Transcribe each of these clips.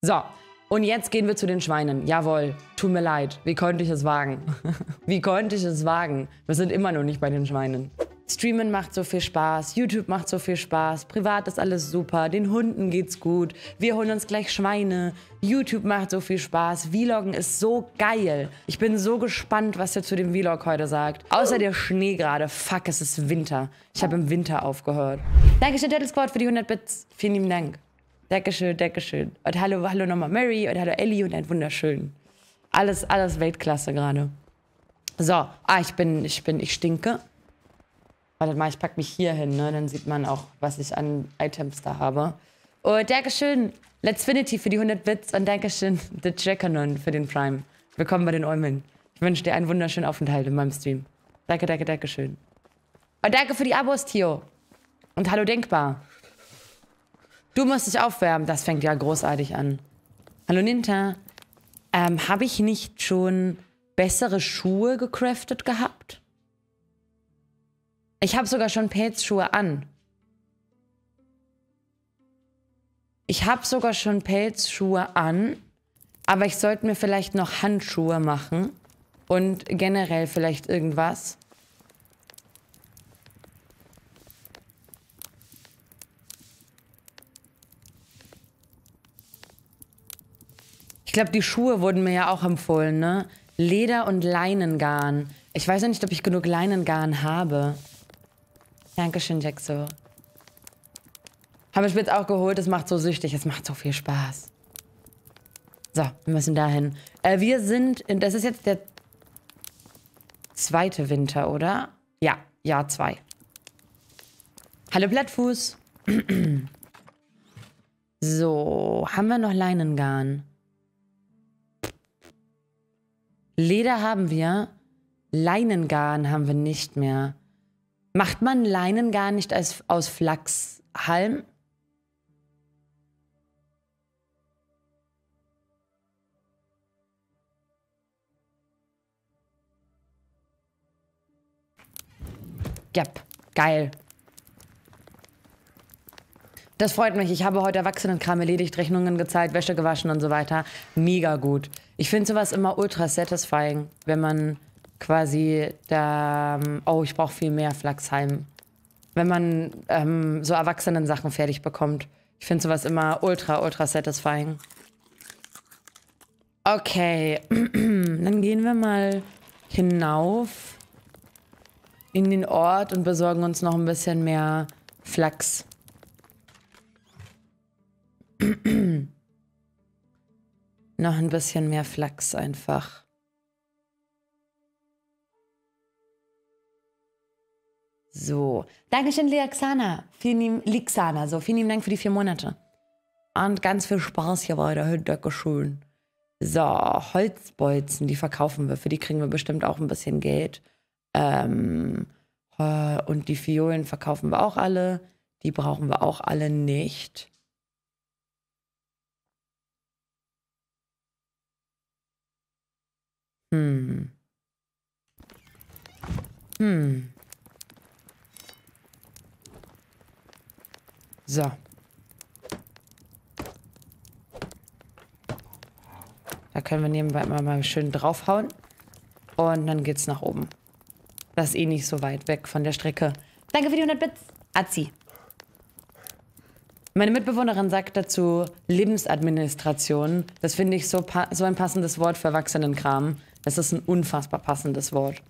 So, und jetzt gehen wir zu den Schweinen. Jawohl, tut mir leid. Wie konnte ich es wagen? Wie konnte ich es wagen? Wir sind immer noch nicht bei den Schweinen. Streamen macht so viel Spaß, YouTube macht so viel Spaß, privat ist alles super, den Hunden geht's gut, wir holen uns gleich Schweine, YouTube macht so viel Spaß, Vloggen ist so geil. Ich bin so gespannt, was ihr zu dem Vlog heute sagt. Außer der Schnee gerade, fuck, es ist Winter. Ich habe im Winter aufgehört. Dankeschön, Dattelsquad, für die 100 Bits. Vielen lieben Dank. Dankeschön, Dankeschön. Und hallo, hallo nochmal Mary und hallo Ellie und ein wunderschön. Alles Weltklasse gerade. So, ich stinke. Warte mal, ich pack mich hier hin, ne? Dann sieht man auch, was ich an Items da habe. Und Dankeschön, Let's Finity für die 100 Bits und Dankeschön, The Jackanon für den Prime. Willkommen bei den Eumeln. Ich wünsche dir einen wunderschönen Aufenthalt in meinem Stream. Danke, danke, Dankeschön. Und danke für die Abos, Theo. Und hallo, Denkbar. Du musst dich aufwärmen, das fängt ja großartig an. Hallo, Ninta. Habe ich nicht schon bessere Schuhe gecraftet gehabt? Ich habe sogar schon Pelzschuhe an. Aber ich sollte mir vielleicht noch Handschuhe machen. Und generell vielleicht irgendwas. Ich glaube, die Schuhe wurden mir ja auch empfohlen, ne? Leder und Leinengarn. Ich weiß ja nicht, ob ich genug Leinengarn habe. Dankeschön, Jaxo. Habe ich mir jetzt auch geholt, es macht so süchtig, es macht so viel Spaß. So, wir müssen dahin. Wir sind, das ist jetzt der zweite Winter, oder? Ja, Jahr 2. Hallo, Blattfuß. So, haben wir noch Leinengarn? Leder haben wir, Leinengarn haben wir nicht mehr. Macht man Leinengarn nicht aus Flachshalm? Ja, geil. Das freut mich. Ich habe heute Erwachsenenkram erledigt, Rechnungen gezahlt, Wäsche gewaschen und so weiter. Mega gut. Ich finde sowas immer ultra satisfying, wenn man quasi da, oh, ich brauche viel mehr Flachshalm. Wenn man so Erwachsenen-Sachen fertig bekommt. Ich finde sowas immer ultra satisfying. Okay, dann gehen wir mal hinauf in den Ort und besorgen uns noch ein bisschen mehr Flachs. Noch ein bisschen mehr Flachs einfach. So, Dankeschön, Lixana. Vielen lieben Dank für die 4 Monate. Und ganz viel Spaß hier weiterhin, Dankeschön. So, Holzbolzen, die verkaufen wir. Für die kriegen wir bestimmt auch ein bisschen Geld. Und die Fiolen verkaufen wir auch alle. Die brauchen wir auch alle nicht. So. Da können wir nebenbei mal schön draufhauen. Und dann geht's nach oben. Das ist eh nicht so weit weg von der Strecke. Danke für die 100 Bits. Azi. Meine Mitbewohnerin sagt dazu Lebensadministration. Das finde ich so ein passendes Wort für Erwachsenenkram. Das ist ein unfassbar passendes Wort.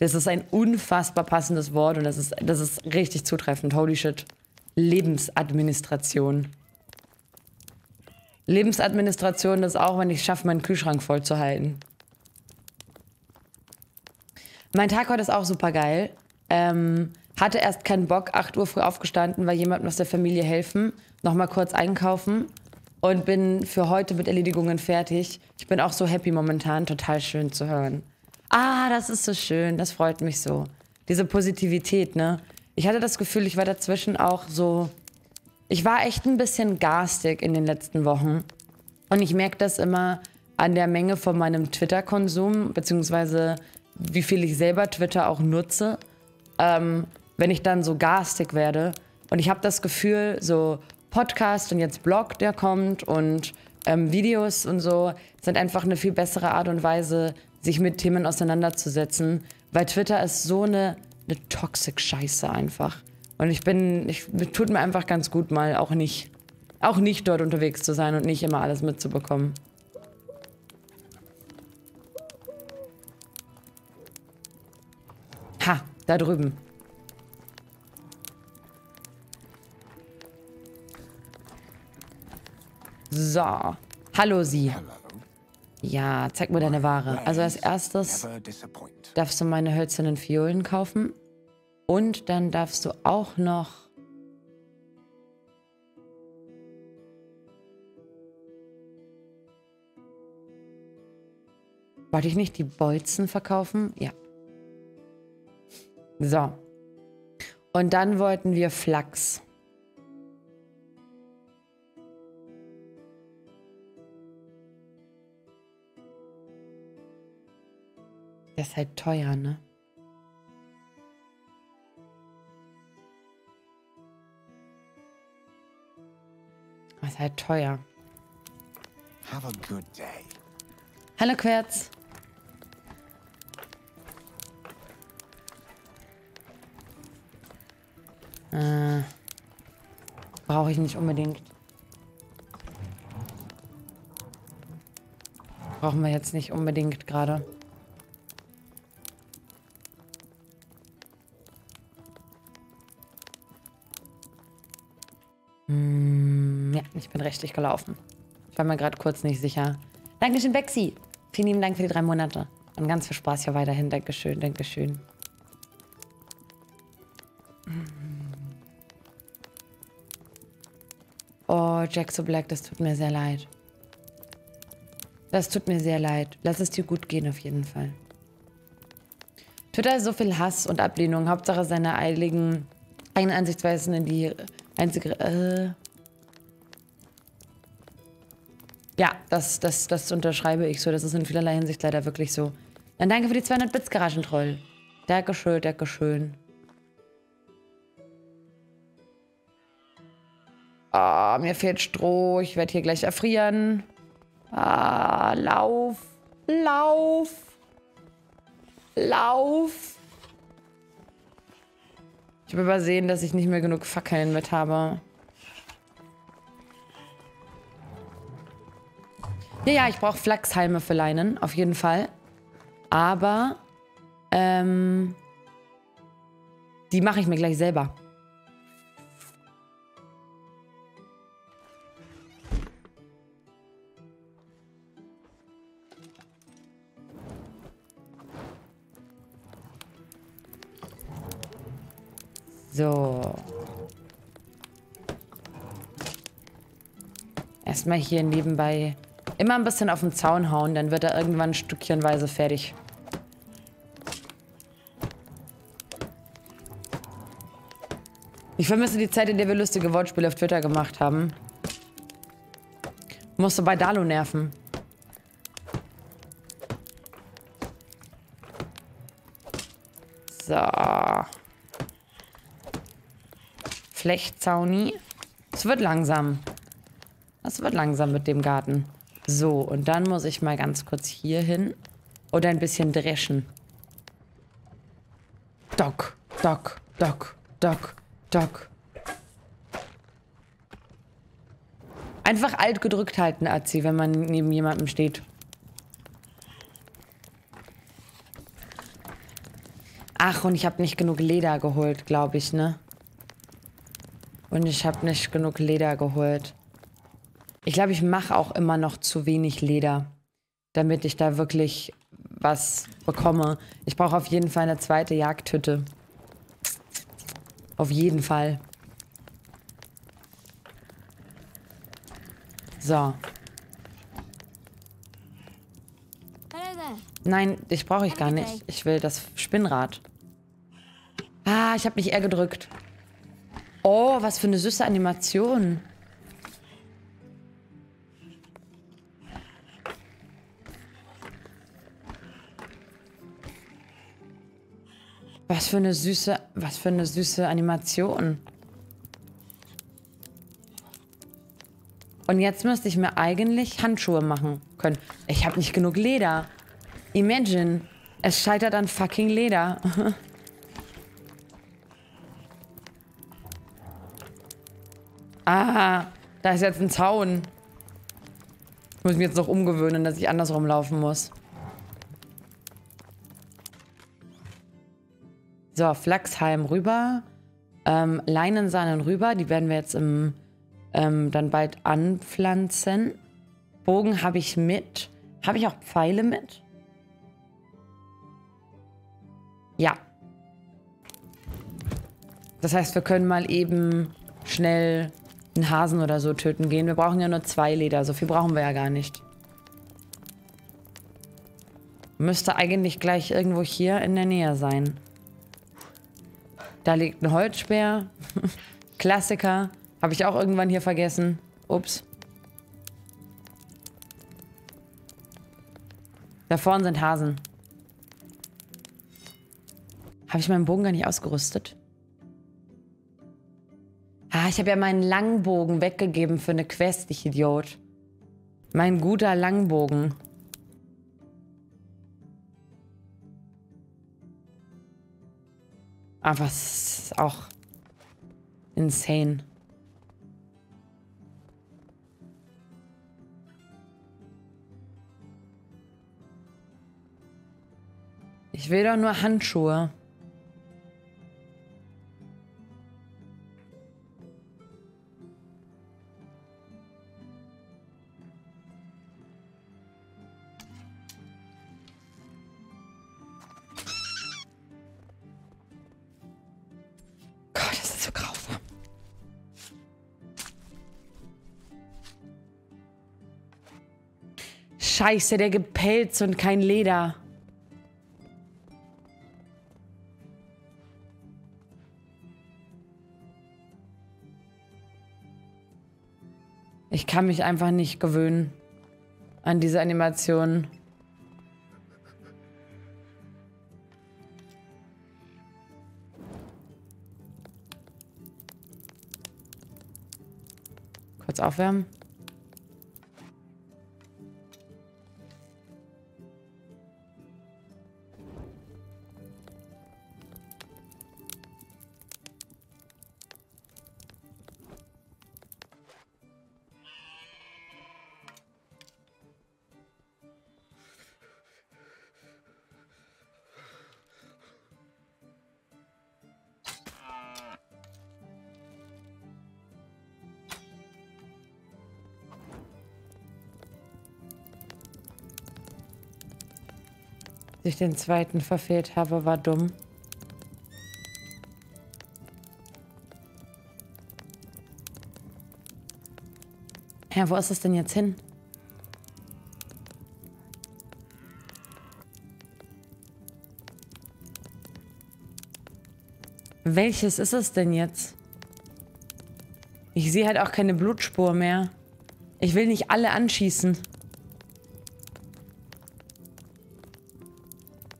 Und das ist richtig zutreffend. Holy shit. Lebensadministration. Lebensadministration ist auch, wenn ich es schaffe, meinen Kühlschrank vollzuhalten. Mein Tag heute ist auch super geil. Hatte erst keinen Bock, 8 Uhr früh aufgestanden, weil jemandem aus der Familie helfen. Nochmal kurz einkaufen und bin für heute mit Erledigungen fertig. Ich bin auch so happy momentan, total schön zu hören. Ah, das ist so schön, das freut mich so. Diese Positivität, ne? Ich hatte das Gefühl, ich war dazwischen auch so... Ich war echt ein bisschen garstig in den letzten Wochen. Und ich merke das immer an der Menge von meinem Twitter-Konsum, beziehungsweise wie viel ich selber Twitter auch nutze, wenn ich dann so garstig werde. Und ich habe das Gefühl, so Podcast und jetzt Blog, der kommt und Videos und so sind einfach eine viel bessere Art und Weise, sich mit Themen auseinanderzusetzen, weil Twitter ist so eine Toxic-Scheiße einfach. Und tut mir einfach ganz gut mal, auch nicht dort unterwegs zu sein und nicht immer alles mitzubekommen. Ha, da drüben. So. Hallo, Sie. Ja, zeig mir deine Ware. Also als erstes darfst du meine hölzernen Fiolen kaufen. Und dann darfst du auch noch... Wollte ich nicht die Bolzen verkaufen? Ja. So. Und dann wollten wir Flachs. Das ist halt teuer, ne? Das ist halt teuer. Have a good day. Hallo Querz. Brauche ich nicht unbedingt. Brauchen wir jetzt nicht unbedingt gerade. Ja, ich bin richtig gelaufen. Ich war mir gerade kurz nicht sicher. Dankeschön, Bexi. Vielen lieben Dank für die 3 Monate. Und ganz viel Spaß hier weiterhin. Dankeschön, Dankeschön. Oh, Jack so Black, das tut mir sehr leid. Das tut mir sehr leid. Lass es dir gut gehen, auf jeden Fall. Twitter ist so viel Hass und Ablehnung. Hauptsache seine eigenen Ansichtsweisen in die einzige... Ja, das unterschreibe ich so. Das ist in vielerlei Hinsicht leider wirklich so. Dann danke für die 200 Bits, Garagentroll. Dankeschön, Dankeschön. Ah, mir fehlt Stroh. Ich werde hier gleich erfrieren. Ah, lauf. Lauf. Lauf. Ich habe übersehen, dass ich nicht mehr genug Fackeln mit habe. Ja, ich brauche Flachshalme für Leinen, auf jeden Fall. Aber, die mache ich mir gleich selber. So. Erstmal hier nebenbei... Immer ein bisschen auf den Zaun hauen, dann wird er irgendwann stückchenweise fertig. Ich vermisse die Zeit, in der wir lustige Wortspiele auf Twitter gemacht haben. Musste bei Dalo nerven. So. Flechtzauni. Es wird langsam. Es wird langsam mit dem Garten. So, und dann muss ich mal ganz kurz hier hin und ein bisschen dreschen. Doc, doc, doc, doc, doc. Einfach alt gedrückt halten, Azi, wenn man neben jemandem steht. Ach, und ich habe nicht genug Leder geholt, glaube ich, ne? Und ich habe nicht genug Leder geholt. Ich glaube, ich mache auch immer noch zu wenig Leder, damit ich da wirklich was bekomme. Ich brauche auf jeden Fall eine zweite Jagdhütte. Auf jeden Fall. So. Nein, das brauche ich gar nicht. Ich will das Spinnrad. Ah, ich habe mich eher gedrückt. Oh, was für eine süße Animation. Was für eine süße Animation. Und jetzt müsste ich mir eigentlich Handschuhe machen können. Ich habe nicht genug Leder. Imagine, es scheitert an fucking Leder. Ah, da ist jetzt ein Zaun. Ich muss mich jetzt noch umgewöhnen, dass ich andersrum laufen muss. So, Flachshalm rüber. Leinensahnen rüber. Die werden wir jetzt im, dann bald anpflanzen. Bogen habe ich mit. Habe ich auch Pfeile mit? Ja. Das heißt, wir können mal eben schnell einen Hasen oder so töten gehen. Wir brauchen ja nur 2 Leder. So viel brauchen wir ja gar nicht. Müsste eigentlich gleich irgendwo hier in der Nähe sein. Da liegt ein Holzspeer. Klassiker. Habe ich auch irgendwann hier vergessen. Ups. Da vorne sind Hasen. Habe ich meinen Bogen gar nicht ausgerüstet? Ah, ich habe ja meinen Langbogen weggegeben für eine Quest, ich Idiot. Mein guter Langbogen. Aber es ist auch insane. Ich will doch nur Handschuhe. Scheiße, der gibt Pelz und kein Leder. Ich kann mich einfach nicht gewöhnen an diese Animation. Kurz aufwärmen. Dass ich den zweiten verfehlt habe, war dumm. Ja, wo ist es denn jetzt hin? Welches ist es denn jetzt? Ich sehe halt auch keine Blutspur mehr. Ich will nicht alle anschießen.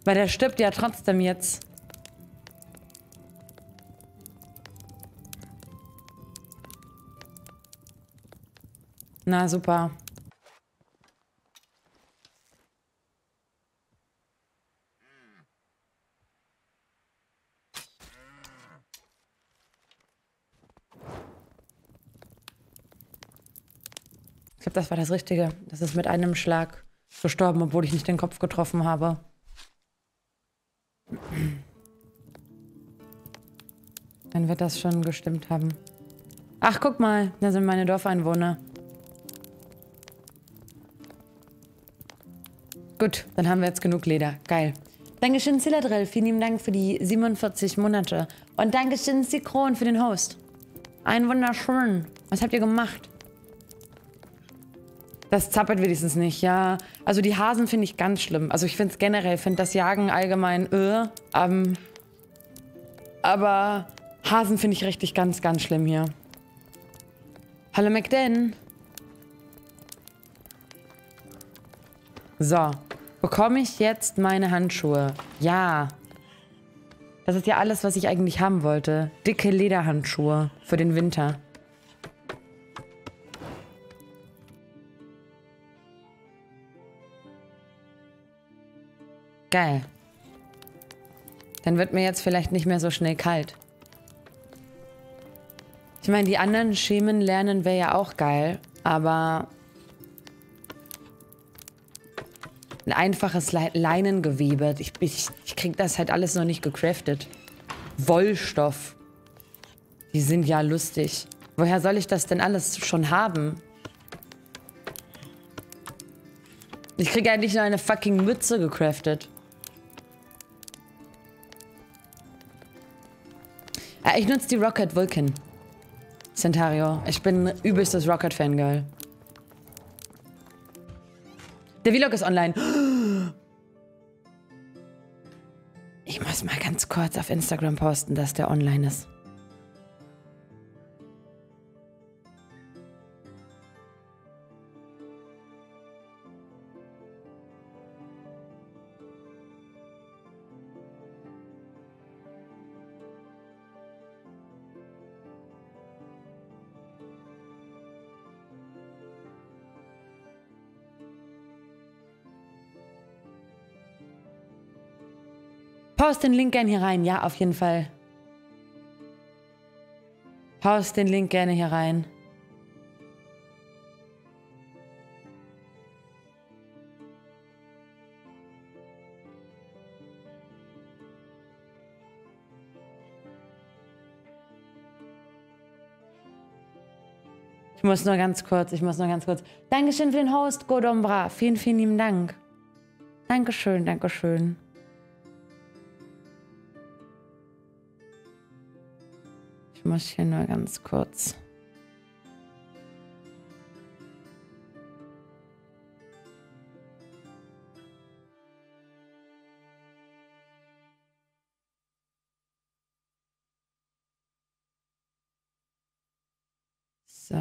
Weil der stirbt ja trotzdem jetzt. Na super. Ich glaube, das war das Richtige. Das ist mit einem Schlag gestorben, obwohl ich nicht den Kopf getroffen habe. Dann wird das schon gestimmt haben. Ach, guck mal, da sind meine Dorfeinwohner. Gut, dann haben wir jetzt genug Leder. Geil. Dankeschön, Zilladrill. Vielen lieben Dank für die 47 Monate. Und Dankeschön, Sikron, für den Host. Ein wunderschön. Was habt ihr gemacht? Das zappert wenigstens nicht, ja. Also die Hasen finde ich ganz schlimm. Also ich finde es generell, finde das Jagen allgemein, aber Hasen finde ich richtig ganz, ganz schlimm hier. Hallo McDen. So, bekomme ich jetzt meine Handschuhe? Ja. Das ist ja alles, was ich eigentlich haben wollte. Dicke Lederhandschuhe für den Winter. Geil. Dann wird mir jetzt vielleicht nicht mehr so schnell kalt. Ich meine, die anderen Schemen lernen wäre ja auch geil, aber ein einfaches Leinengewebe. Ich krieg das halt alles noch nicht gecraftet. Wollstoff. Die sind ja lustig. Woher soll ich das denn alles schon haben? Ich krieg ja nicht nur eine fucking Mütze gecraftet. Ich nutze die Roccat Vulcan. Centario. Ich bin übelstes Roccat-Fangirl. Der Vlog ist online. Ich muss mal ganz kurz auf Instagram posten, dass der online ist. Post den Link gerne hier rein. Ja, auf jeden Fall. Post den Link gerne hier rein. Ich muss nur ganz kurz. Dankeschön für den Host, Godombra. Vielen, vielen lieben Dank. Dankeschön, Dankeschön. Ich muss hier nur ganz kurz. So.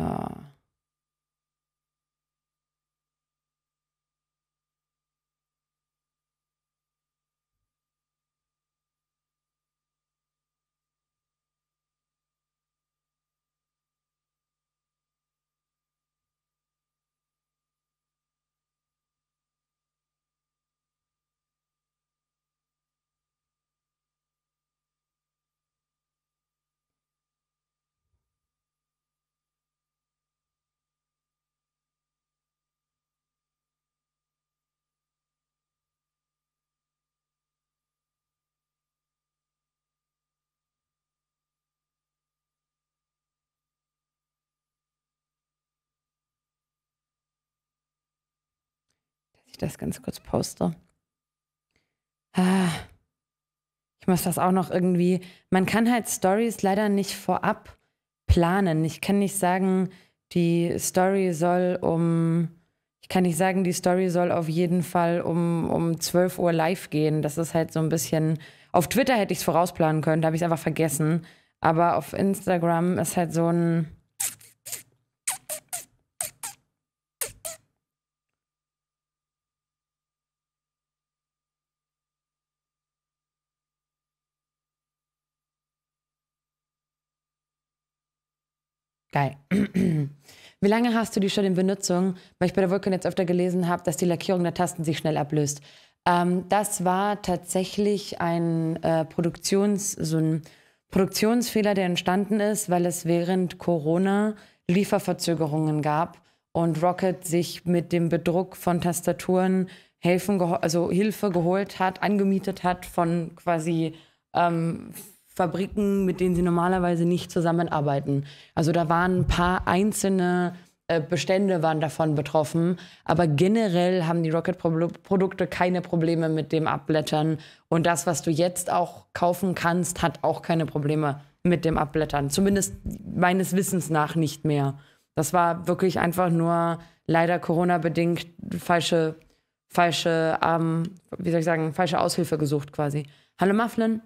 Ich das ganz kurz poste. Ich muss das auch noch irgendwie. Man kann halt Stories leider nicht vorab planen. Ich kann nicht sagen, die Story soll auf jeden Fall um 12 Uhr live gehen. Das ist halt so ein bisschen. Auf Twitter hätte ich es vorausplanen können, da habe ich es einfach vergessen. Aber auf Instagram ist halt so ein. Geil. Wie lange hast du die schon in Benutzung? Weil ich bei der Vulcan jetzt öfter gelesen habe, dass die Lackierung der Tasten sich schnell ablöst. Das war tatsächlich ein Produktionsfehler, der entstanden ist, weil es während Corona Lieferverzögerungen gab und Rocket sich mit dem Bedruck von Tastaturen Hilfe geholt hat, angemietet hat von quasi Fabriken, mit denen sie normalerweise nicht zusammenarbeiten. Also da waren ein paar einzelne Bestände waren davon betroffen, aber generell haben die Rocket-Produkte keine Probleme mit dem Abblättern und das, was du jetzt auch kaufen kannst, hat auch keine Probleme mit dem Abblättern. Zumindest meines Wissens nach nicht mehr. Das war wirklich einfach nur leider Corona-bedingt falsche Aushilfe gesucht quasi. Hallo Mufflin.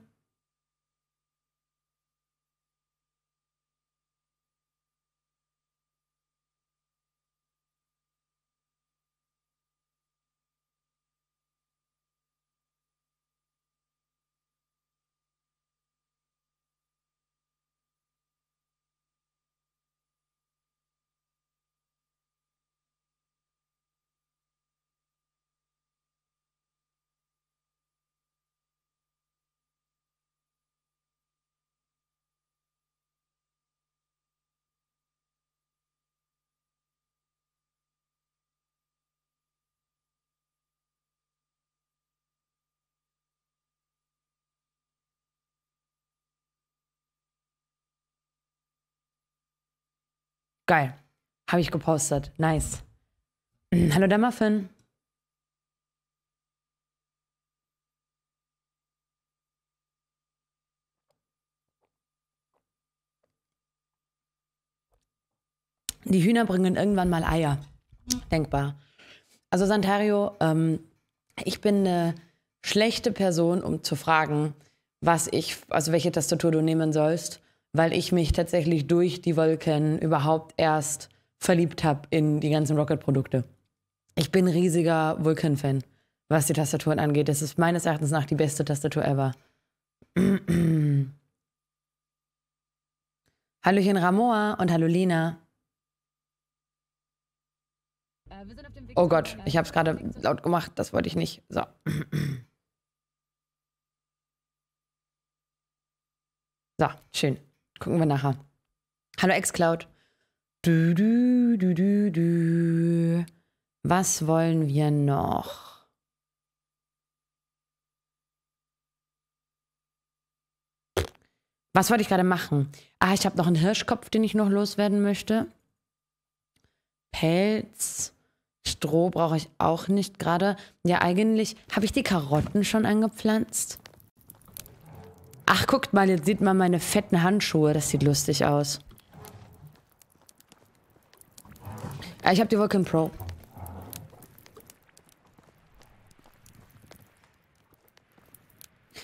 Geil. Habe ich gepostet. Nice. Hallo, der Muffin. Die Hühner bringen irgendwann mal Eier. Denkbar. Also Santario, ich bin eine schlechte Person, um zu fragen, was ich, also welche Tastatur du nehmen sollst, weil ich mich tatsächlich durch die Vulcan überhaupt erst verliebt habe in die ganzen Rocket-Produkte. Ich bin ein riesiger Vulcan-Fan, was die Tastaturen angeht. Das ist meines Erachtens nach die beste Tastatur ever. Hallöchen Ramoa und hallo Lina. Oh Gott, ich habe es gerade laut gemacht, das wollte ich nicht. So. So, schön. Gucken wir nachher. Hallo Xcloud. Was wollen wir noch? Was wollte ich gerade machen? Ah, ich habe noch einen Hirschkopf, den ich noch loswerden möchte. Pelz. Stroh brauche ich auch nicht gerade. Ja, eigentlich habe ich die Karotten schon angepflanzt. Ach, guckt mal, jetzt sieht man meine fetten Handschuhe. Das sieht lustig aus. Ja, ich habe die Vulcan Pro.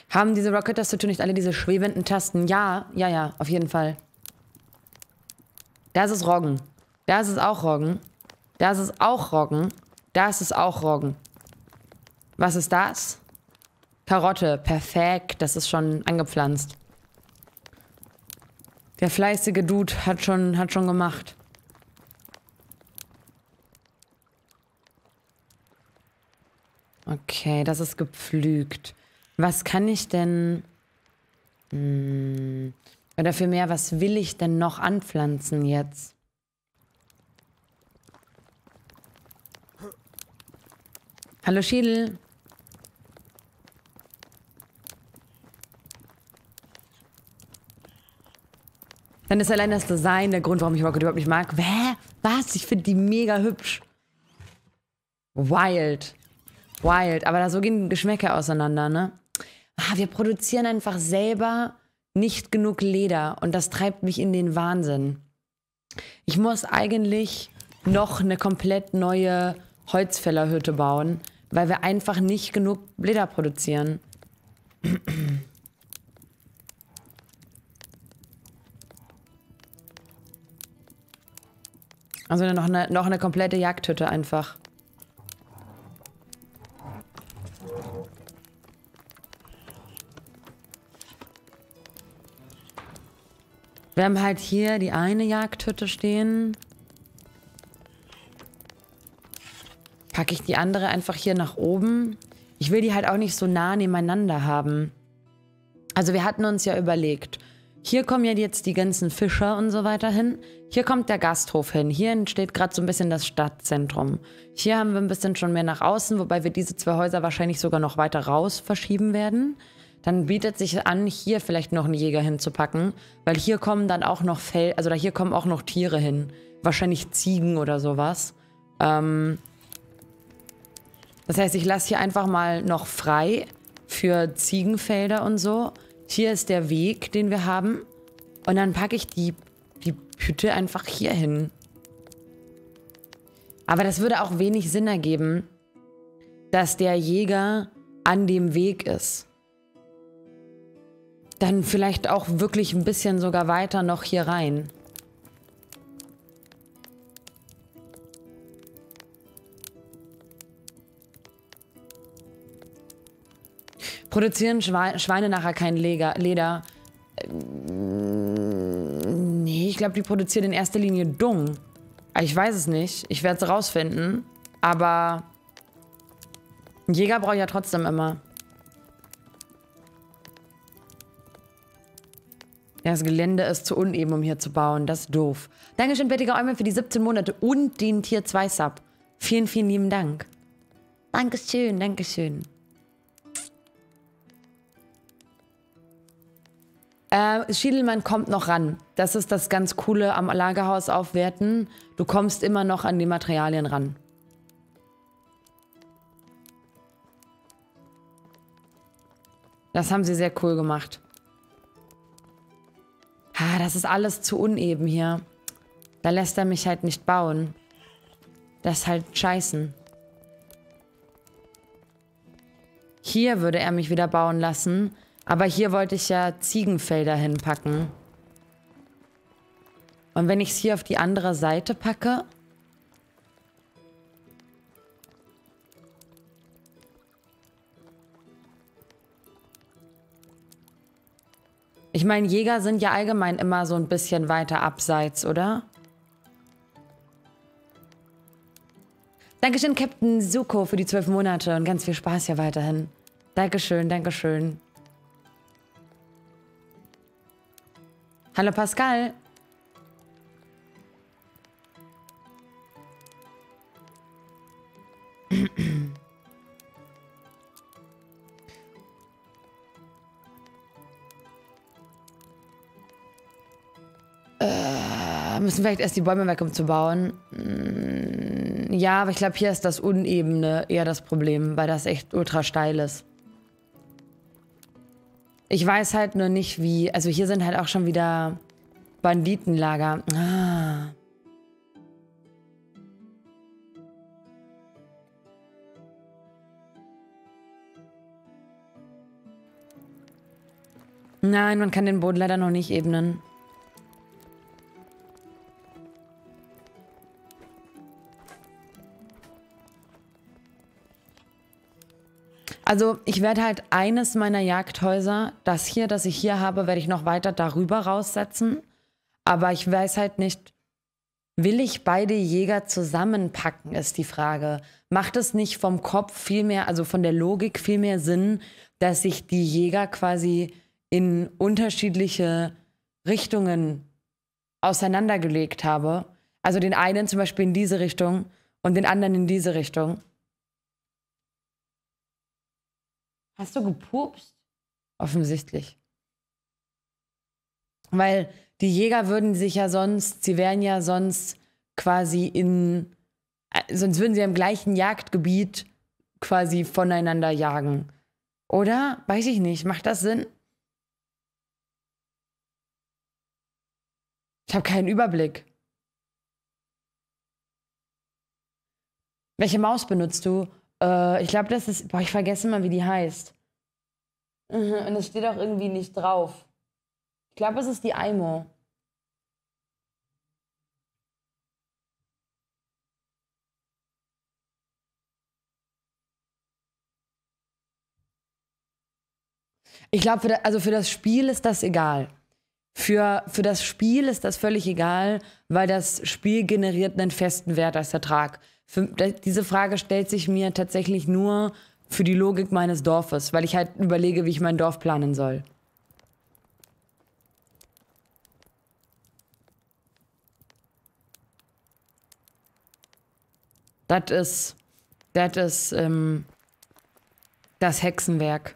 Haben diese Rocket-Tastatur nicht alle diese schwebenden Tasten? Ja, ja, ja, auf jeden Fall. Das ist Roggen. Das ist auch Roggen. Das ist auch Roggen. Das ist auch Roggen. Was ist das? Karotte. Perfekt. Das ist schon angepflanzt. Der fleißige Dude hat schon gemacht. Okay, das ist gepflügt. Was kann ich denn... oder vielmehr, was will ich denn noch anpflanzen jetzt? Hallo Schiedel. Dann ist allein das Design der Grund, warum ich Rocket überhaupt nicht mag. Hä? Was? Ich finde die mega hübsch. Wild. Wild. Aber da so gehen Geschmäcker auseinander, ne? Ah, wir produzieren einfach selber nicht genug Leder. Und das treibt mich in den Wahnsinn. Ich muss eigentlich noch eine komplett neue Holzfällerhütte bauen, weil wir einfach nicht genug Leder produzieren. Also noch eine komplette Jagdhütte einfach. Wir haben halt hier die eine Jagdhütte stehen. Packe ich die andere einfach hier nach oben? Ich will die halt auch nicht so nah nebeneinander haben. Also wir hatten uns ja überlegt, hier kommen ja jetzt die ganzen Fischer und so weiter hin. Hier kommt der Gasthof hin. Hier entsteht gerade so ein bisschen das Stadtzentrum. Hier haben wir ein bisschen schon mehr nach außen, wobei wir diese zwei Häuser wahrscheinlich sogar noch weiter raus verschieben werden. Dann bietet sich an, hier vielleicht noch einen Jäger hinzupacken, weil hier kommen dann auch noch hier kommen auch noch Tiere hin. Wahrscheinlich Ziegen oder sowas. Das heißt, ich lasse hier einfach mal noch frei für Ziegenfelder und so. Hier ist der Weg, den wir haben. Und dann packe ich die Hütte einfach hier hin. Aber das würde auch wenig Sinn ergeben, dass der Jäger an dem Weg ist. Dann vielleicht auch wirklich ein bisschen sogar weiter noch hier rein. Produzieren Schweine nachher kein Leder? Nee, ich glaube, die produzieren in erster Linie Dung. Ich weiß es nicht. Ich werde es rausfinden. Aber einen Jäger brauche ich ja trotzdem immer. Das Gelände ist zu uneben, um hier zu bauen. Das ist doof. Dankeschön, Bettiger Eumeln, für die 17 Monate und den Tier 2 Sub. Vielen, vielen lieben Dank. Dankeschön, Dankeschön. Schiedelmann kommt noch ran. Das ist das ganz Coole am Lagerhaus aufwerten. Du kommst immer noch an die Materialien ran. Das haben sie sehr cool gemacht. Ah, das ist alles zu uneben hier. Da lässt er mich halt nicht bauen. Das ist halt scheißen. Hier würde er mich wieder bauen lassen. Aber hier wollte ich ja Ziegenfelder hinpacken. Und wenn ich es hier auf die andere Seite packe... Ich meine, Jäger sind ja allgemein immer so ein bisschen weiter abseits, oder? Dankeschön, Captain Suko, für die 12 Monate und ganz viel Spaß hier weiterhin. Dankeschön, Dankeschön. Hallo Pascal. Müssen vielleicht erst die Bäume weg, um zu bauen. Ja, aber ich glaube, hier ist das Unebene eher das Problem, weil das echt ultra steil ist. Ich weiß halt nur nicht, wie... Also hier sind halt auch schon wieder Banditenlager. Ah. Nein, man kann den Boden leider noch nicht ebnen. Also ich werde halt eines meiner Jagdhäuser, das hier, das ich hier habe, werde ich noch weiter darüber raussetzen. Aber ich weiß halt nicht, will ich beide Jäger zusammenpacken, ist die Frage. Macht es nicht vom Kopf viel mehr, also von der Logik viel mehr Sinn, dass ich die Jäger quasi in unterschiedliche Richtungen auseinandergelegt habe? Also den einen zum Beispiel in diese Richtung und den anderen in diese Richtung. Hast du gepupst? Offensichtlich. Weil die Jäger würden sich ja sonst, sie wären ja sonst quasi in, sonst würden sie im gleichen Jagdgebiet quasi voneinander jagen. Oder? Weiß ich nicht. Macht das Sinn? Ich habe keinen Überblick. Welche Maus benutzt du? Ich glaube, das ist... Boah, ich vergesse mal, wie die heißt. Und es steht auch irgendwie nicht drauf. Ich glaube, es ist die Aimo. Ich glaube, also für das Spiel ist das egal. Für das Spiel ist das völlig egal, weil das Spiel generiert einen festen Wert als Ertrag. Diese Frage stellt sich mir tatsächlich nur für die Logik meines Dorfes, weil ich halt überlege, wie ich mein Dorf planen soll. Das ist das Hexenwerk.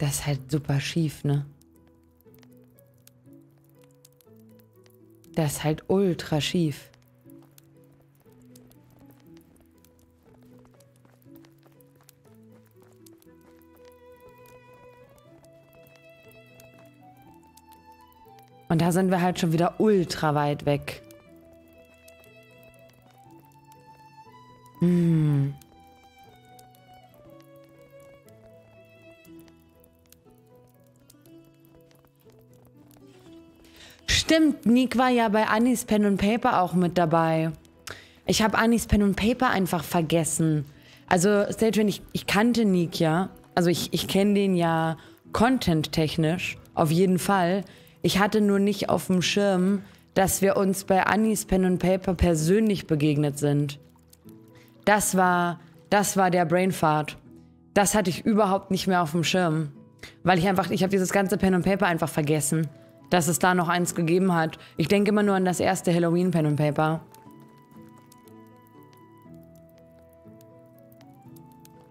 Das ist halt super schief, ne? Das ist halt ultra schief. Und da sind wir halt schon wieder ultra weit weg. Stimmt, Nick war ja bei Annis Pen und Paper auch mit dabei. Ich habe Annis Pen und Paper einfach vergessen. Also, Stagewind, ich kannte Nick ja. Also, ich kenne den ja content-technisch, auf jeden Fall. Ich hatte nur nicht auf dem Schirm, dass wir uns bei Annis Pen und Paper persönlich begegnet sind. Das war der Brainfart. Das hatte ich überhaupt nicht mehr auf dem Schirm. Weil ich habe dieses ganze Pen and Paper einfach vergessen, dass es da noch eins gegeben hat. Ich denke immer nur an das erste Halloween Pen and Paper.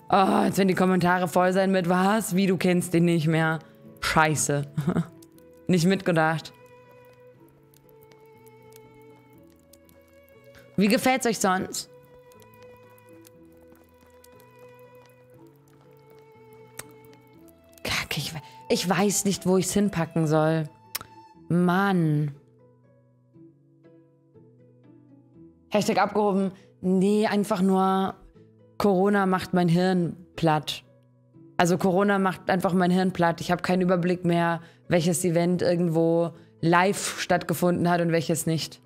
Oh, jetzt werden die Kommentare voll sein mit was? Wie, du kennst den nicht mehr? Scheiße. Nicht mitgedacht. Wie gefällt's euch sonst? Kacke, ich weiß nicht, wo ich's hinpacken soll. Mann. Hashtag abgehoben. Nee, einfach nur... Corona macht mein Hirn platt. Also Corona macht einfach mein Hirn platt. Ich habe keinen Überblick mehr, welches Event irgendwo live stattgefunden hat und welches nicht.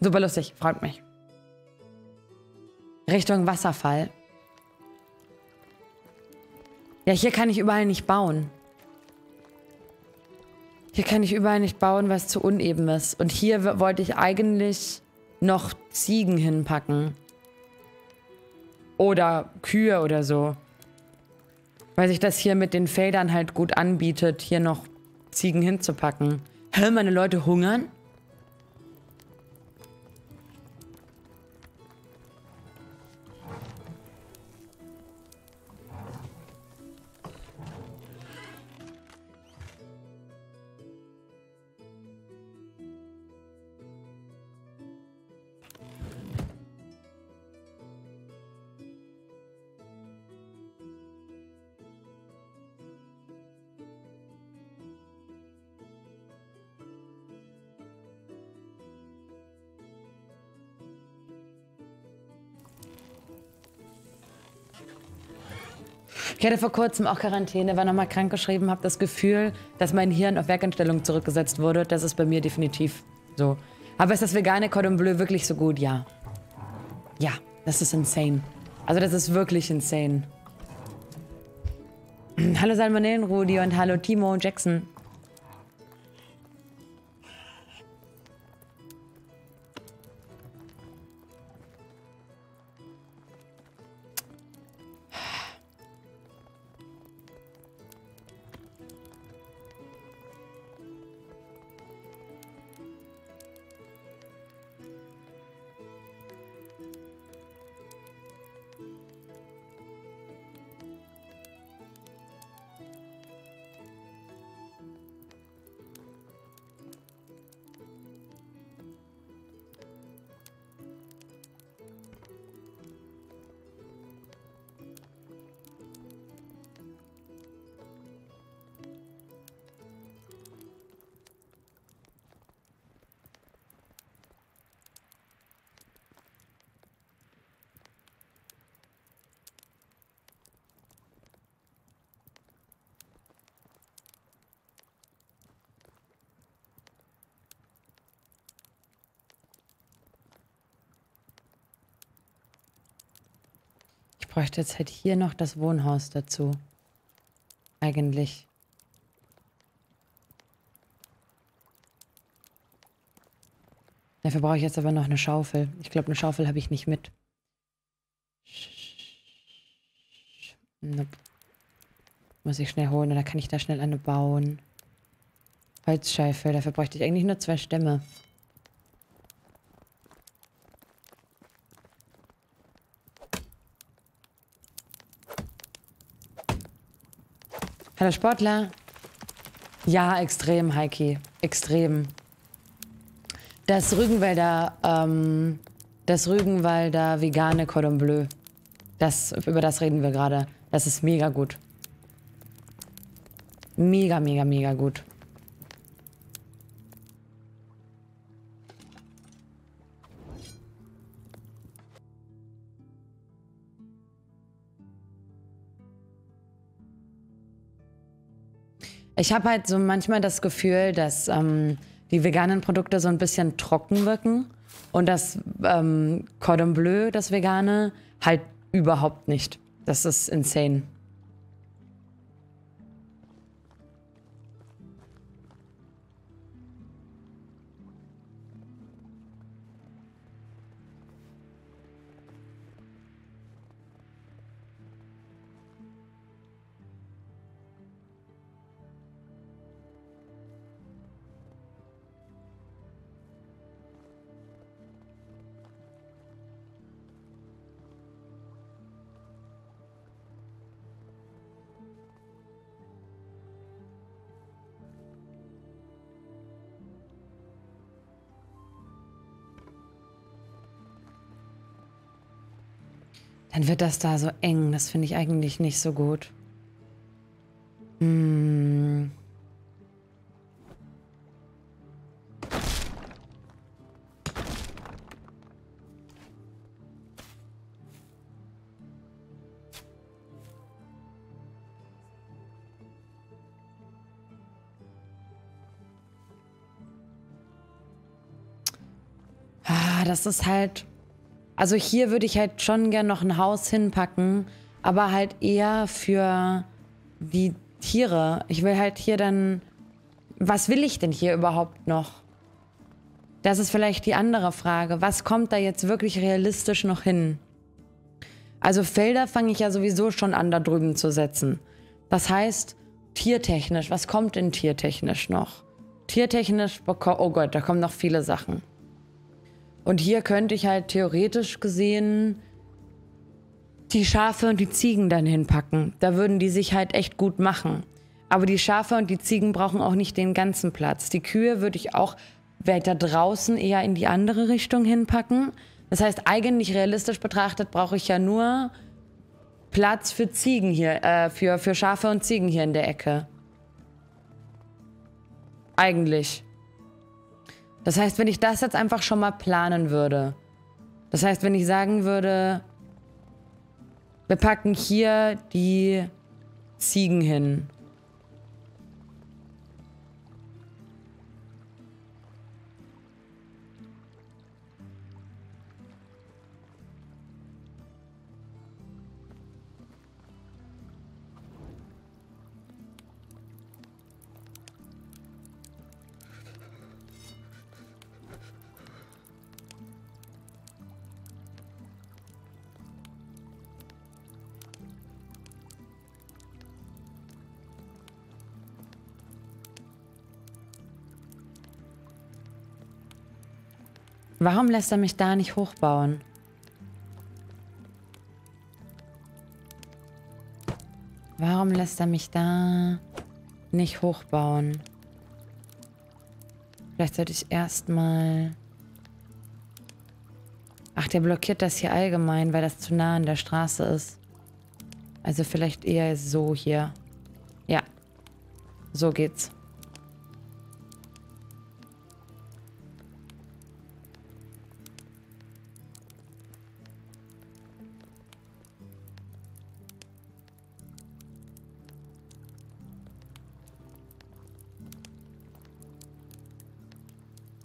Super lustig, freut mich. Richtung Wasserfall. Ja, hier kann ich überall nicht bauen. Hier kann ich überall nicht bauen, weil es zu uneben ist. Und hier wollte ich eigentlich noch Ziegen hinpacken. Oder Kühe oder so. Weil sich das hier mit den Feldern halt gut anbietet, hier noch Ziegen hinzupacken. Hä, meine Leute hungern? Ich hatte vor kurzem auch Quarantäne, war nochmal krankgeschrieben, habe das Gefühl, dass mein Hirn auf Werkanstellung zurückgesetzt wurde. Das ist bei mir definitiv so. Aber ist das vegane Cordon Bleu wirklich so gut? Ja. Ja, das ist insane. Also das ist wirklich insane. Hallo Salmonellen Rudi und hallo Timo Jackson. Ich bräuchte jetzt halt hier noch das Wohnhaus dazu. Eigentlich. Dafür brauche ich jetzt aber noch eine Schaufel. Ich glaube, eine Schaufel habe ich nicht mit. Nope. Muss ich schnell holen oder kann ich da schnell eine bauen? Holzscheife. Dafür bräuchte ich eigentlich nur 2 Stämme. Hallo Sportler. Ja, extrem, Heiki. Extrem. Das Rügenwälder vegane Cordon Bleu. Über das reden wir gerade. Das ist mega gut. Mega, mega, mega gut. Ich habe halt so manchmal das Gefühl, dass die veganen Produkte so ein bisschen trocken wirken und das Cordon Bleu, das vegane, halt überhaupt nicht. Das ist insane. Dann wird das da so eng. Das finde ich eigentlich nicht so gut. Hm. Das ist halt, also hier würde ich halt schon gern noch ein Haus hinpacken, aber halt eher für die Tiere. Ich will halt hier dann, was will ich denn hier überhaupt noch? Das ist vielleicht die andere Frage. Was kommt da jetzt wirklich realistisch noch hin? Also Felder fange ich ja sowieso schon an, da drüben zu setzen. Das heißt, tiertechnisch, was kommt denn tiertechnisch noch? Tiertechnisch, oh Gott, da kommen noch viele Sachen. Und hier könnte ich halt theoretisch gesehen die Schafe und die Ziegen dann hinpacken. Da würden die sich halt echt gut machen. Aber die Schafe und die Ziegen brauchen auch nicht den ganzen Platz. Die Kühe würde ich auch weiter draußen eher in die andere Richtung hinpacken. Das heißt, eigentlich realistisch betrachtet brauche ich ja nur Platz für Ziegen hier, für Schafe und Ziegen hier in der Ecke. Eigentlich. Das heißt, wenn ich das jetzt einfach schon mal planen würde, das heißt, wenn ich sagen würde, wir packen hier die Ziegen hin. Warum lässt er mich da nicht hochbauen? Warum lässt er mich da nicht hochbauen? Vielleicht sollte ich erstmal... Ach, der blockiert das hier allgemein, weil das zu nah an der Straße ist. Also vielleicht eher so hier. Ja, so geht's.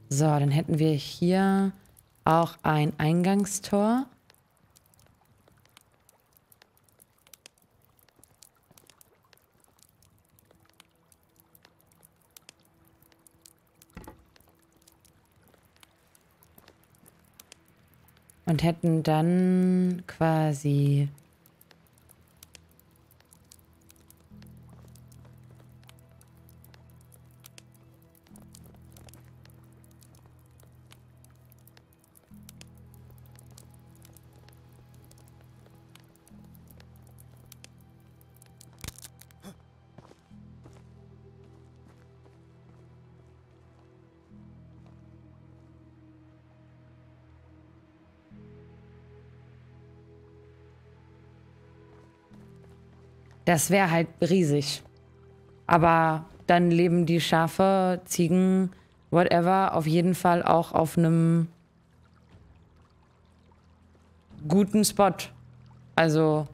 So, dann hätten wir hier auch ein Eingangstor. Und hätten dann quasi... Das wäre halt riesig. Aber dann leben die Schafe, Ziegen, whatever, auf jeden Fall auch auf einem guten Spot. Also...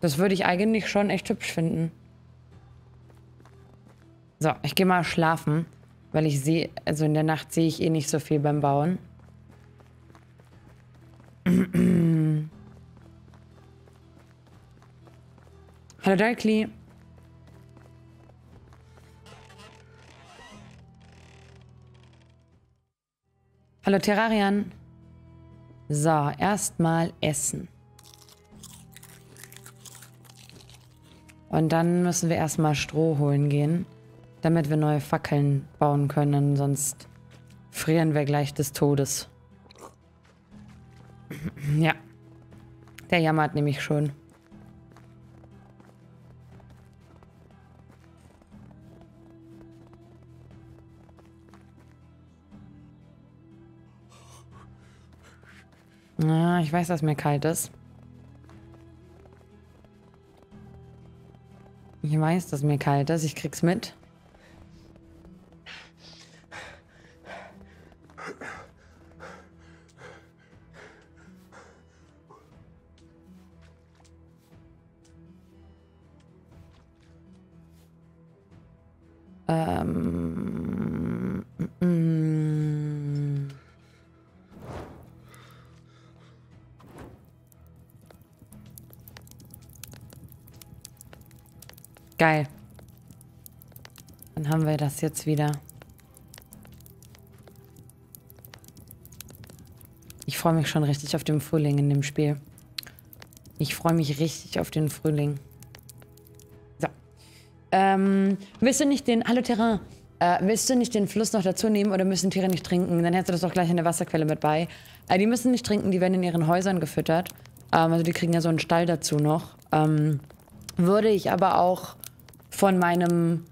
Das würde ich eigentlich schon echt hübsch finden. So, ich gehe mal schlafen, weil ich sehe, also in der Nacht sehe ich eh nicht so viel beim Bauen. Hallo Darkly. Hallo Terrarian. So, erstmal essen. Und dann müssen wir erstmal Stroh holen gehen, damit wir neue Fackeln bauen können, sonst frieren wir gleich des Todes. Ja, der jammert nämlich schon. Na, ich weiß, dass mir kalt ist. Ich weiß, dass mir kalt ist. Ich krieg's mit. Geil. Dann haben wir das jetzt wieder. Ich freue mich schon richtig auf den Frühling in dem Spiel. Ich freue mich richtig auf den Frühling. So. Willst du nicht den... Hallo Terrain. Willst du nicht den Fluss noch dazu nehmen oder müssen Tiere nicht trinken? Dann hättest du das doch gleich in der Wasserquelle mit bei. Die müssen nicht trinken, die werden in ihren Häusern gefüttert. Also die kriegen ja so einen Stall dazu noch. Würde ich aber auch... von meinem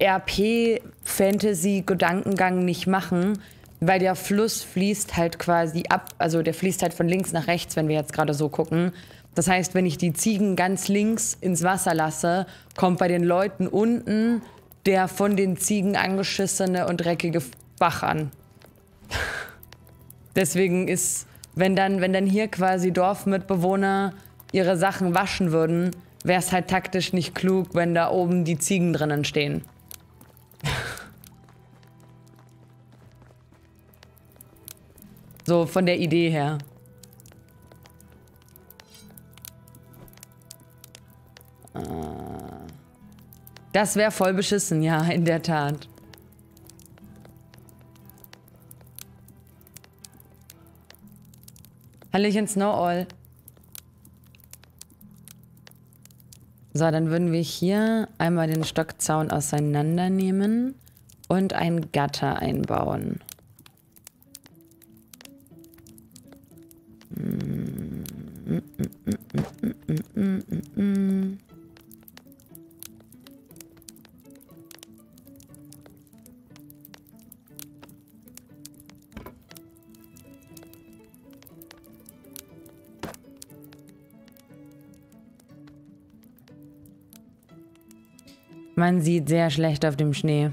RP-Fantasy-Gedankengang nicht machen, weil der Fluss fließt halt quasi ab, also der fließt halt von links nach rechts, wenn wir jetzt gerade so gucken. Das heißt, wenn ich die Ziegen ganz links ins Wasser lasse, kommt bei den Leuten unten der von den Ziegen angeschissene und dreckige Bach an. Deswegen ist, wenn dann hier quasi Dorfmitbewohner ihre Sachen waschen würden, wäre es halt taktisch nicht klug, wenn da oben die Ziegen drinnen stehen. So von der Idee her. Das wäre voll beschissen, ja, in der Tat. Hallöchen Snow-All. So, dann würden wir hier einmal den Stockzaun auseinandernehmen und ein Gatter einbauen. Man sieht sehr schlecht auf dem Schnee.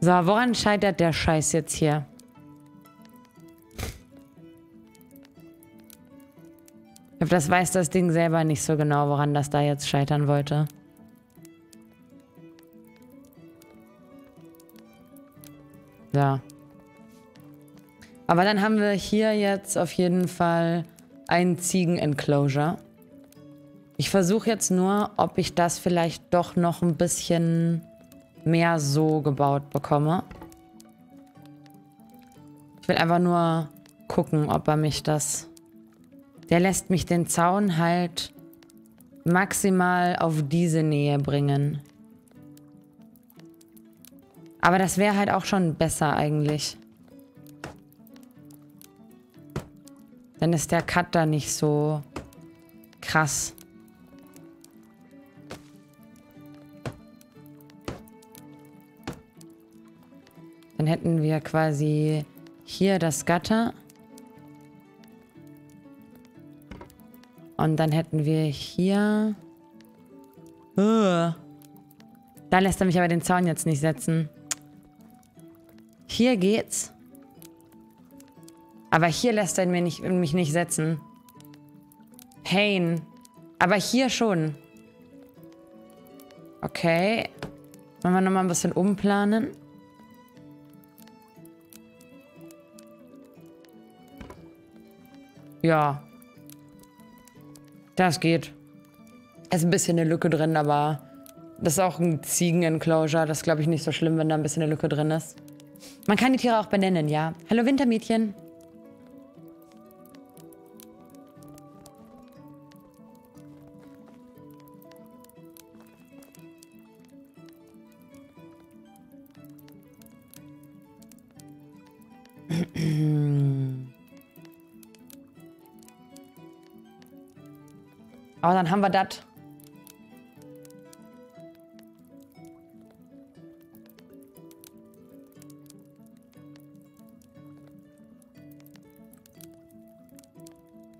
So, woran scheitert der Scheiß jetzt hier? Ich glaube, das weiß das Ding selber nicht so genau, woran das da jetzt scheitern wollte. Ja. Aber dann haben wir hier jetzt auf jeden Fall ein Ziegen-Enclosure. Ich versuche jetzt nur, ob ich das vielleicht doch noch ein bisschen... mehr so gebaut bekomme. Ich will einfach nur gucken, ob er mich das... Der lässt mich den Zaun halt maximal auf diese Nähe bringen. Aber das wäre halt auch schon besser eigentlich. Dann ist der Cut da nicht so krass. Dann hätten wir quasi hier das Gatter. Und dann hätten wir hier... Da lässt er mich aber den Zaun jetzt nicht setzen. Hier geht's. Aber hier lässt er mich nicht setzen. Pain. Aber hier schon. Okay. Wollen wir nochmal ein bisschen umplanen? Ja, das geht. Ist ein bisschen eine Lücke drin, aber das ist auch ein Ziegen-Enclosure. Das ist, glaube ich, nicht so schlimm, wenn da ein bisschen eine Lücke drin ist. Man kann die Tiere auch benennen, ja. Hallo Wintermädchen. Aber dann haben wir das.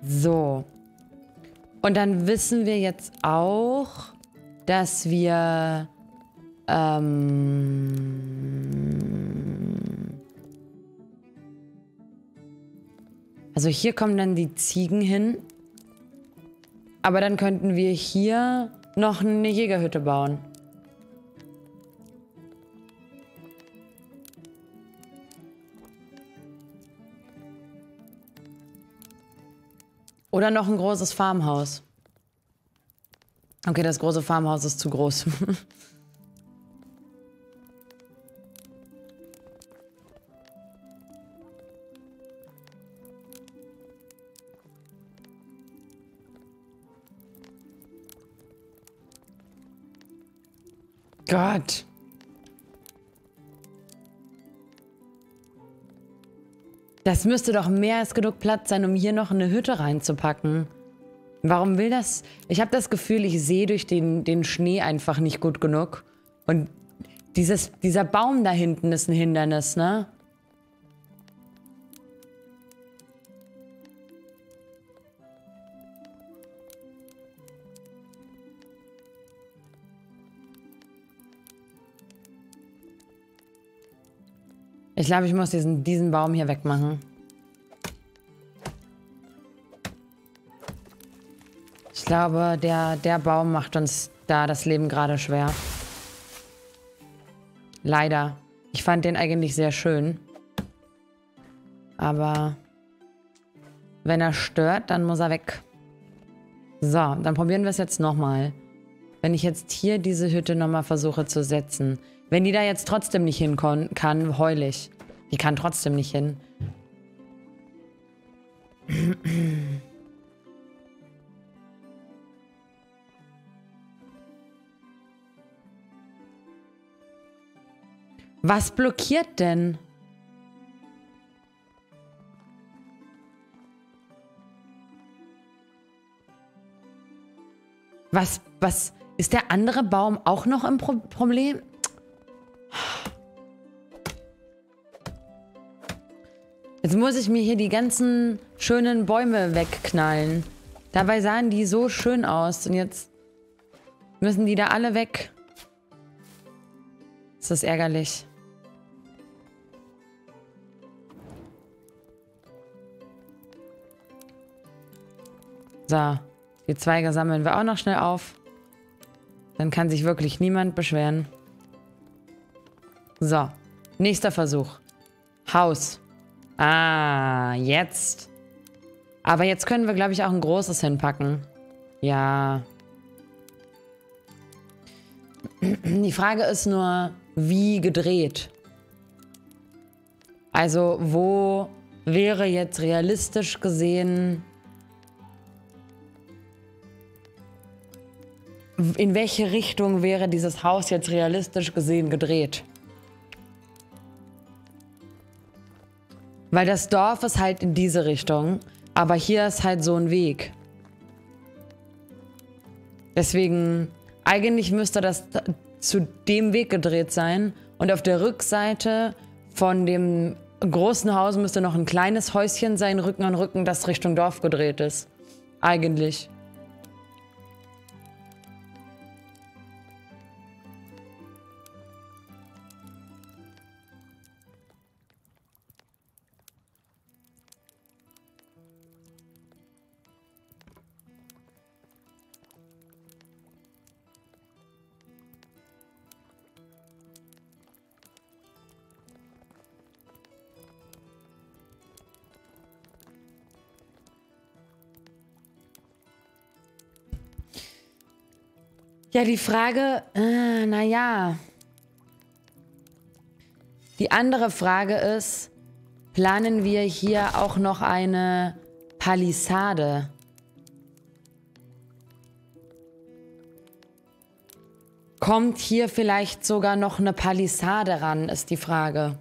So. Und dann wissen wir jetzt auch, dass wir also hier kommen dann die Ziegen hin. Aber dann könnten wir hier noch eine Jägerhütte bauen. Oder noch ein großes Farmhaus. Okay, das große Farmhaus ist zu groß. Gott. Das müsste doch mehr als genug Platz sein, um hier noch eine Hütte reinzupacken. Warum will das? Ich habe das Gefühl, ich sehe durch den Schnee einfach nicht gut genug. Und dieser Baum da hinten ist ein Hindernis, ne? Ich glaube, ich muss diesen Baum hier wegmachen. Ich glaube, der Baum macht uns da das Leben gerade schwer. Leider. Ich fand den eigentlich sehr schön. Aber wenn er stört, dann muss er weg. So, dann probieren wir es jetzt nochmal. Wenn ich jetzt hier diese Hütte nochmal versuche zu setzen. Wenn die da jetzt trotzdem nicht hin kann, heule ich. Die kann trotzdem nicht hin. Was blockiert denn? Was ist der andere Baum auch noch im Problem? Jetzt muss ich mir hier die ganzen schönen Bäume wegknallen. Dabei sahen die so schön aus. Und jetzt müssen die da alle weg. Ist das ärgerlich. So, die Zweige sammeln wir auch noch schnell auf. Dann kann sich wirklich niemand beschweren. So, nächster Versuch. Haus. Ah, jetzt. Aber jetzt können wir, glaube ich, auch ein großes hinpacken. Ja. Die Frage ist nur, wie gedreht? Also, wo wäre jetzt realistisch gesehen, in welche Richtung wäre dieses Haus jetzt realistisch gesehen gedreht? Weil das Dorf ist halt in diese Richtung, aber hier ist halt so ein Weg. Deswegen, eigentlich müsste das zu dem Weg gedreht sein. Und auf der Rückseite von dem großen Haus müsste noch ein kleines Häuschen sein, Rücken an Rücken, das Richtung Dorf gedreht ist. Eigentlich. Ja, die Frage, naja. Die andere Frage ist, planen wir hier auch noch eine Palisade? Kommt hier vielleicht sogar noch eine Palisade ran, ist die Frage.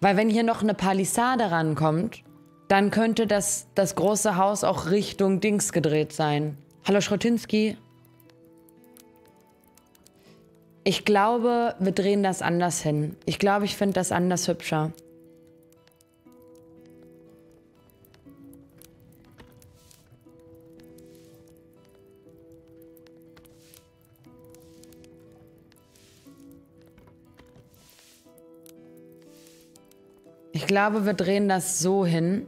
Weil wenn hier noch eine Palisade rankommt, dann könnte das große Haus auch Richtung Dings gedreht sein. Hallo Schrotinski. Ich glaube, wir drehen das anders hin. Ich glaube, ich finde das anders hübscher. Ich glaube, wir drehen das so hin.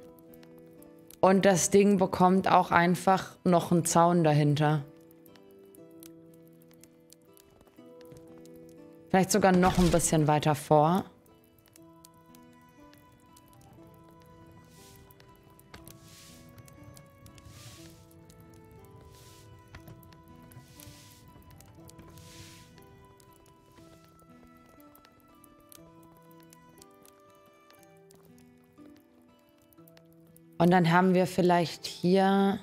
Und das Ding bekommt auch einfach noch einen Zaun dahinter. Vielleicht sogar noch ein bisschen weiter vor. Und dann haben wir vielleicht hier...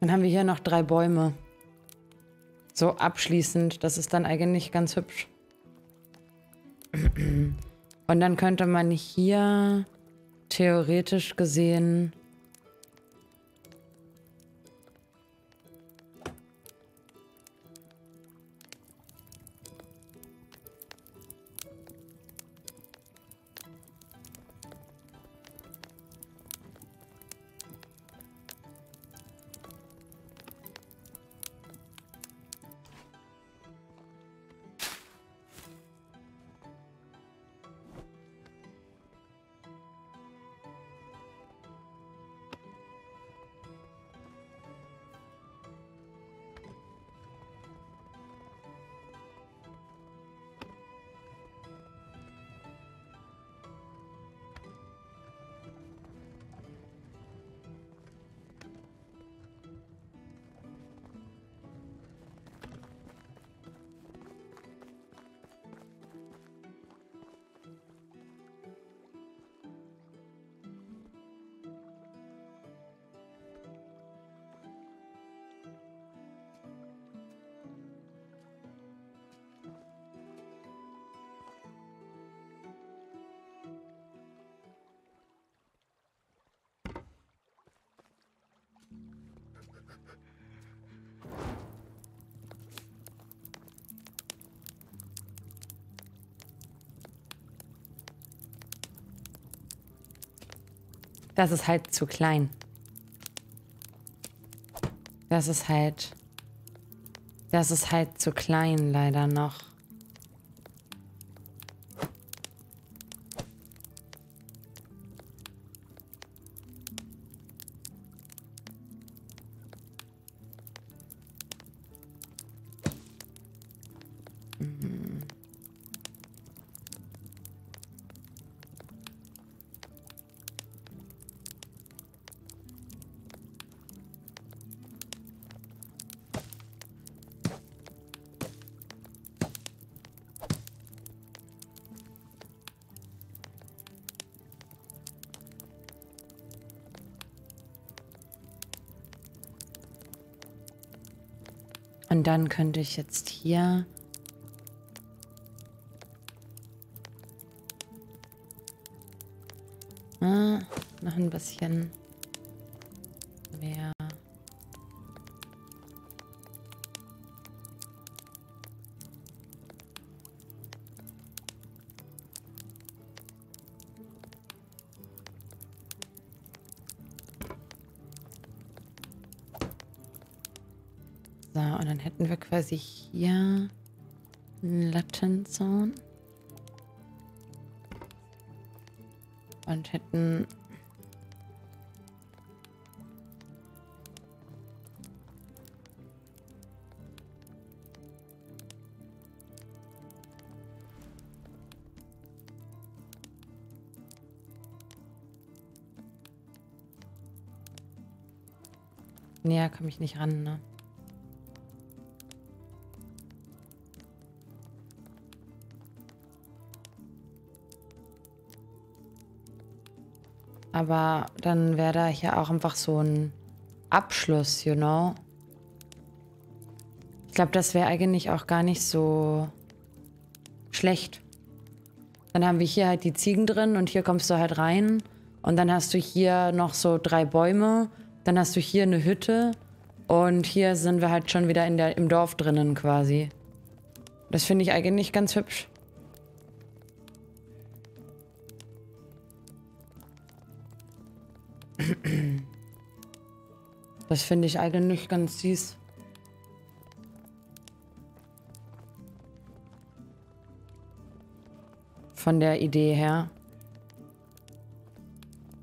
Dann haben wir hier noch 3 Bäume. So abschließend, das ist dann eigentlich ganz hübsch. Und dann könnte man hier theoretisch gesehen... Das ist halt zu klein. Das ist halt zu klein, leider noch. Und dann könnte ich jetzt hier... noch ein bisschen mehr... So. und dann hätten wir quasi hier einen Lattenzaun. Und hätten näher komme ich nicht ran, ne? Aber dann wäre da hier auch einfach so ein Abschluss, you know? Ich glaube, das wäre eigentlich auch gar nicht so schlecht. Dann haben wir hier halt die Ziegen drin und hier kommst du halt rein. Und dann hast du hier noch so 3 Bäume. Dann hast du hier eine Hütte und hier sind wir halt schon wieder in im Dorf drinnen quasi. Das finde ich eigentlich ganz hübsch. Das finde ich eigentlich ganz süß. Von der Idee her.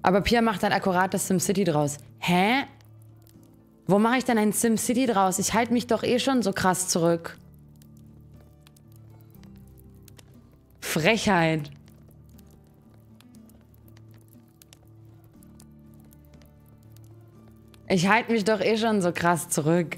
Aber Pia macht dann akkurat das SimCity draus. Hä? Wo mache ich denn ein SimCity draus? Ich halte mich doch eh schon so krass zurück. Frechheit. Ich halte mich doch eh schon so krass zurück.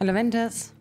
Hallo Ventes.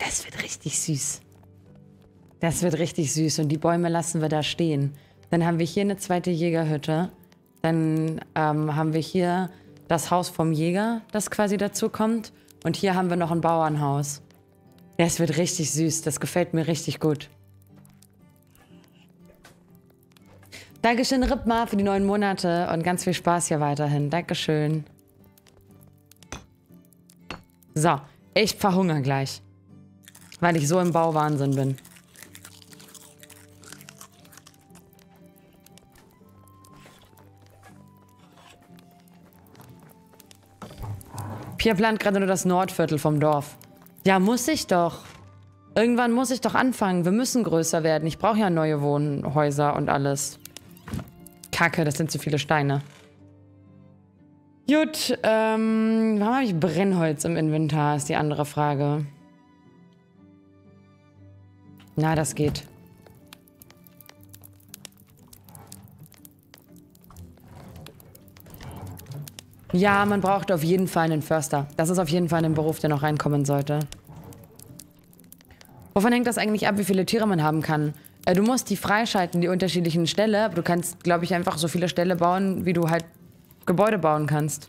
Das wird richtig süß. Das wird richtig süß. Und die Bäume lassen wir da stehen. Dann haben wir hier eine zweite Jägerhütte. Dann haben wir hier das Haus vom Jäger, das quasi dazu kommt. Und hier haben wir noch ein Bauernhaus. Das wird richtig süß. Das gefällt mir richtig gut. Dankeschön, Ripma, für die 9 Monate. Und ganz viel Spaß hier weiterhin. Dankeschön. So, ich verhungere gleich. Weil ich so im Bauwahnsinn bin. Pia plant gerade nur das Nordviertel vom Dorf. Ja, muss ich doch. Irgendwann muss ich doch anfangen. Wir müssen größer werden. Ich brauche ja neue Wohnhäuser und alles. Kacke, das sind zu viele Steine. Gut, warum habe ich Brennholz im Inventar, ist die andere Frage. Na, das geht. Ja, man braucht auf jeden Fall einen Förster. Das ist auf jeden Fall ein Beruf, der noch reinkommen sollte. Wovon hängt das eigentlich ab, wie viele Tiere man haben kann? Du musst die freischalten, die unterschiedlichen Ställe. Aber du kannst, glaube ich, einfach so viele Ställe bauen, wie du halt Gebäude bauen kannst.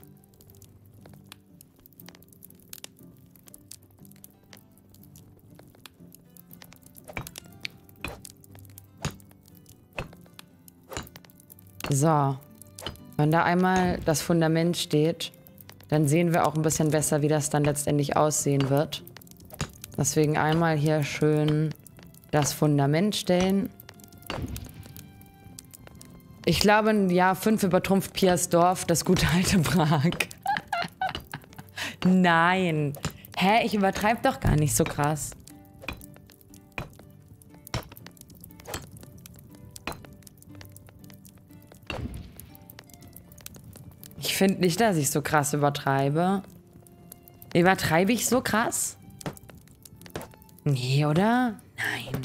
So, wenn da einmal das Fundament steht, dann sehen wir auch ein bisschen besser, wie das dann letztendlich aussehen wird. Deswegen einmal hier schön das Fundament stellen. Ich glaube, ein Jahr 5 übertrumpft Pias Dorf das gute alte Prag. Nein. Hä, ich übertreibe doch gar nicht so krass. Ich finde nicht, dass ich so krass übertreibe. Übertreibe ich so krass? Nee, oder? Nein.